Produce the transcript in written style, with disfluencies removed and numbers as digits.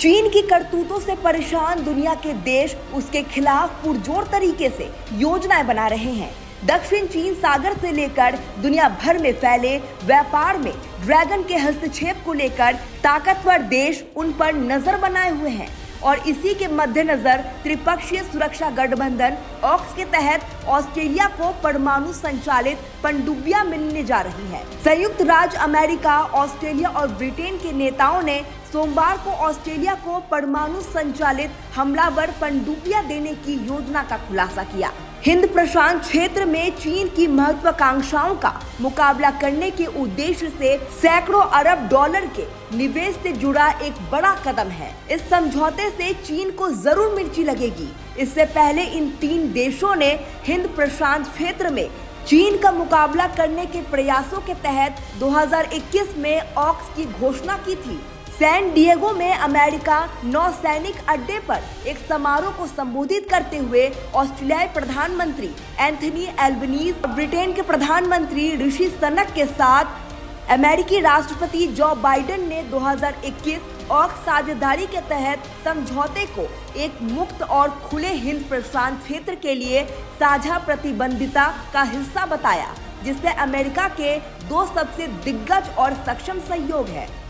चीन की करतूतों से परेशान दुनिया के देश उसके खिलाफ पुरजोर तरीके से योजनाएं बना रहे हैं। दक्षिण चीन सागर से लेकर दुनिया भर में फैले व्यापार में ड्रैगन के हस्तक्षेप को लेकर ताकतवर देश उन पर नजर बनाए हुए हैं और इसी के मद्देनजर त्रिपक्षीय सुरक्षा गठबंधन ऑक्स के तहत ऑस्ट्रेलिया को परमाणु संचालित पनडुब्बियां मिलने जा रही है। संयुक्त राज्य अमेरिका, ऑस्ट्रेलिया और ब्रिटेन के नेताओं ने सोमवार को ऑस्ट्रेलिया को परमाणु संचालित हमलावर पनडुब्बियां देने की योजना का खुलासा किया। हिंद प्रशांत क्षेत्र में चीन की महत्वाकांक्षाओं का मुकाबला करने के उद्देश्य से सैकड़ों अरब डॉलर के निवेश से जुड़ा एक बड़ा कदम है। इस समझौते से चीन को जरूर मिर्ची लगेगी। इससे पहले इन तीन देशों ने हिंद प्रशांत क्षेत्र में चीन का मुकाबला करने के प्रयासों के तहत 2021 में ऑक्स की घोषणा की थी। सैन डिएगो में अमेरिका नौसैनिक अड्डे पर एक समारोह को संबोधित करते हुए ऑस्ट्रेलियाई प्रधानमंत्री एंथनी एल्बनीज और ब्रिटेन के प्रधानमंत्री ऋषि सनक के साथ अमेरिकी राष्ट्रपति जो बाइडेन ने 2021 ऑक्स साझेदारी के तहत समझौते को एक मुक्त और खुले हिंद प्रशांत क्षेत्र के लिए साझा प्रतिबद्धता का हिस्सा बताया, जिससे अमेरिका के दो सबसे दिग्गज और सक्षम सहयोग है।